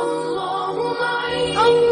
Allahumma.